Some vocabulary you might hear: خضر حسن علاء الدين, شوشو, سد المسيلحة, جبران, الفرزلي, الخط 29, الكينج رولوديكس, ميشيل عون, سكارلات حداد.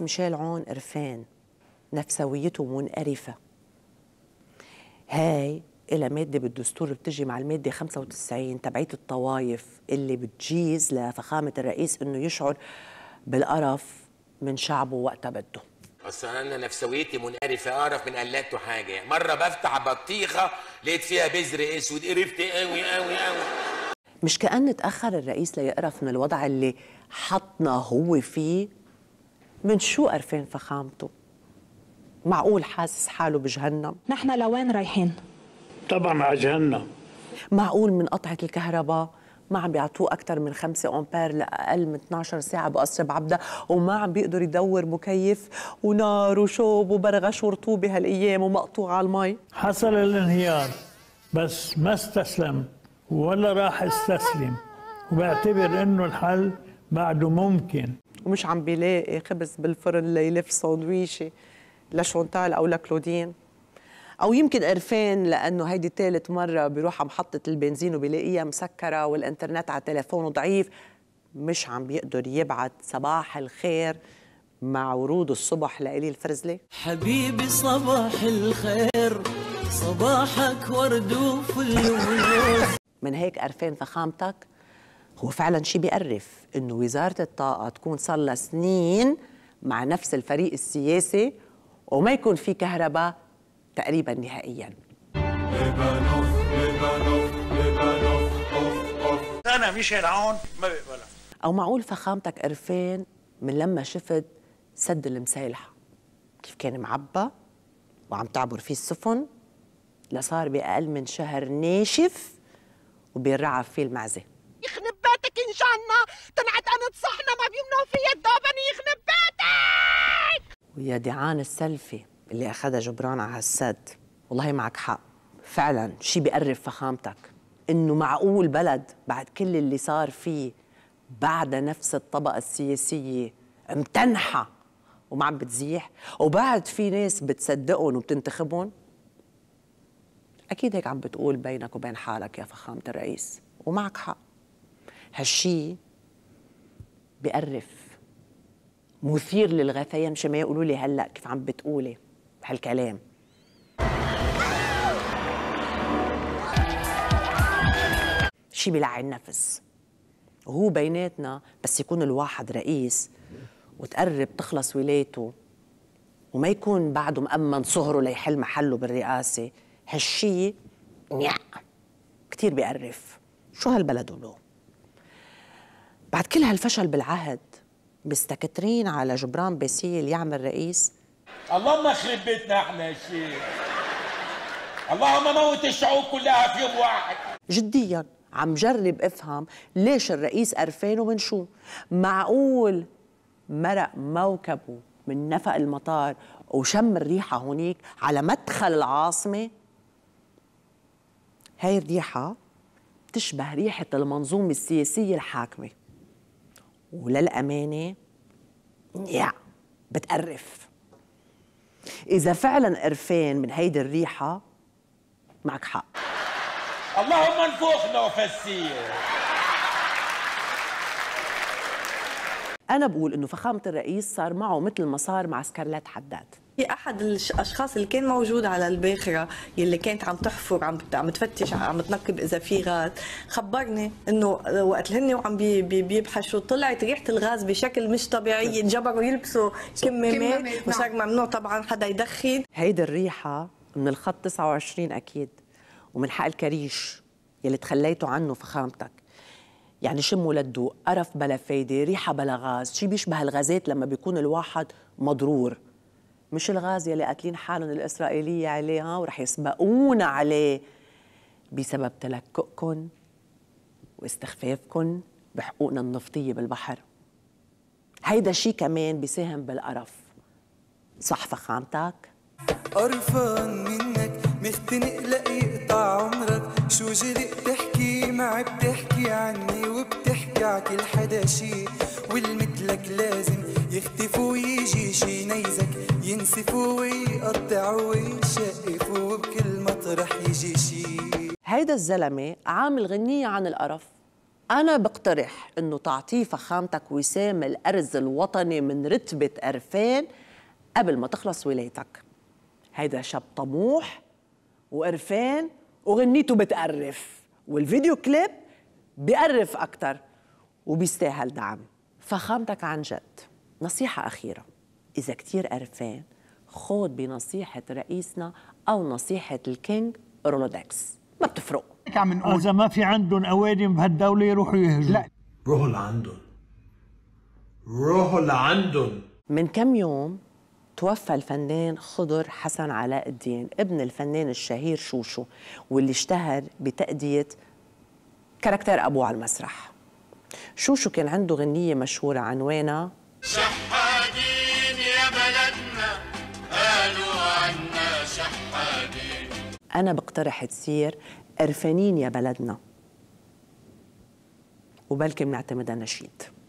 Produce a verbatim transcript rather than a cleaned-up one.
ميشيل عون قرفان، نفسويته منقرفة. هاي إلى مادة بالدستور بتجي مع المادة خمسة وتسعين تبعية الطوائف اللي بتجيز لفخامة الرئيس إنه يشعر بالقرف من شعبه وقتها بده. بس أنا نفسويتي منقرفة، أعرف من قلاته حاجة. مرة بفتح بطيخة لقيت فيها بذر أسود، قرفت قوي قوي قوي. مش كأن تأخر الرئيس ليقرف من الوضع اللي حطنا هو فيه. من شو قرفان فخامته؟ معقول حاسس حاله بجهنم؟ نحن لوين رايحين؟ طبعا على جهنم. معقول من قطعة الكهرباء ما عم بيعطوه أكثر من خمسة أمبير لأقل من اثنعش ساعة بقصر بعبدة، وما عم بيقدر يدور مكيف ونار وشوب وبرغش ورطوبة هالأيام ومقطوع على المي. حصل الانهيار بس ما استسلم ولا راح استسلم، وبعتبر إنه الحل بعده ممكن. ومش عم بيلاقي خبز بالفرن ليلف ساندويشه لشونتال او لكلودين، او يمكن قرفان لانه هيدي ثالث مره بيروح على محطه البنزين وبيلاقيها مسكره والانترنت على تليفونه ضعيف، مش عم بيقدر يبعت صباح الخير مع ورود الصبح لإلي الفرزلي. حبيبي صباح الخير، صباحك ورد وفل. من هيك قرفان فخامتك. هو فعلا شيء بيقرف انه وزاره الطاقه تكون صار لها سنين مع نفس الفريق السياسي وما يكون في كهرباء تقريبا نهائيا. انا ميشيل عون ما بقبلها. او معقول فخامتك قرفان من لما شفت سد المسيلحة كيف كان معبى وعم تعبر فيه السفن لصار باقل من شهر ناشف وبيرعب فيه المعزه. يخنب بيتك إن شاء الله، طلعت أنا صحنا ما بيمنعوا فيا الدوبني، يخنب بيتك. ويا دعان السلفي اللي أخذها جبران على هالسد، والله معك حق، فعلا شي بيقرف فخامتك، إنه معقول بلد بعد كل اللي صار فيه بعد نفس الطبقة السياسية متنحة وما عم بتزيح، وبعد في ناس بتصدقهم وبتنتخبهم؟ أكيد هيك عم بتقول بينك وبين حالك يا فخامة الرئيس، ومعك حق. هالشي بقرف، مثير للغثيان، مش ما يقولوا لي هلا كيف عم بتقولي هالكلام. شي بيلعن النفس، وهو بيناتنا بس يكون الواحد رئيس وتقرب تخلص ولايته وما يكون بعده مأمن صهره ليحل محله بالرئاسه، هالشي نيع كثير بقرف. شو هالبلد ولو؟ بعد كل هالفشل بالعهد مستكترين على جبران باسيل يعمل رئيس. اللهم اخرب بيتنا احنا يا شيخ، اللهم موت الشعوب كلها في يوم واحد. جديا عم جرب افهم ليش الرئيس قرفان ومن شو؟ معقول مرق موكبه من نفق المطار وشم الريحه هونيك على مدخل العاصمه؟ هاي الريحه بتشبه ريحه المنظومه السياسيه الحاكمه، وللأمانة يا بتقرف. إذا فعلا قرفان من هيدي الريحة معك حق. اللهم انفخنا وفسير. أنا بقول إنه فخامة الرئيس صار معه مثل ما صار مع سكارلات حداد. في أحد الأشخاص اللي كان موجود على الباخرة اللي كانت عم تحفر، عم عم تفتش، عم تنقب إذا في غاز، خبرني إنه وقت هن وعم بي بي بيبحثوا طلعت ريحة الغاز بشكل مش طبيعي، انجبروا يلبسوا كمامات وصار ممنوع طبعا حدا يدخن. هيدي الريحة من الخط تسعة وعشرين أكيد، ومن حق الكريش يلي تخليتوا عنه فخامتك. يعني شموا للدوق، قرف بلا فايدة، ريحة بلا غاز، شي بيشبه الغازات لما بيكون الواحد مضرور. مش الغاز يلي قاتلين حالهم الإسرائيلية عليها ورح يسبقونا عليه بسبب تلكؤكم واستخفافكم بحقوقنا النفطية بالبحر. هيدا شي كمان بيساهم بالقرف. صح فخامتك؟ قرفان منك، مختنق ليقطع عمرك، شو جرئ تحكي معي، بتحكي عني وبتحكي على كل حدا شي، والمثلك لازم يختفوا ويجي شي نيزك، ينسفوا ويقطعوا ويشقفوا وبكل مطرح يجي شي. هيدا الزلمه عامل غنيه عن القرف، أنا بقترح أنه تعطيه فخامتك وسام الأرز الوطني من رتبة قرفان قبل ما تخلص ولايتك. هيدا شاب طموح وقرفان وغنيته بتقرف والفيديو كليب بيقرف أكتر وبيستاهل دعم. فخامتك عن جد. نصيحة أخيرة، إذا كتير قرفان خود بنصيحة رئيسنا أو نصيحة الكينج رولوديكس، ما بتفرق. عم نقول إذا ما في عندهم أوادم بهالدولة يروحوا يهجوا. لا، روحوا لعندهم، روحوا لعندهم. من كم يوم توفى الفنان خضر حسن علاء الدين، ابن الفنان الشهير شوشو، واللي اشتهر بتأدية كاركتر أبوه على المسرح. شوشو كان عنده غنية مشهورة عنوانها شحادين يا بلدنا، قالوا عنا شحادين. أنا بقترح تصير قرفانين يا بلدنا، وبلكي بنعتمدها نشيد.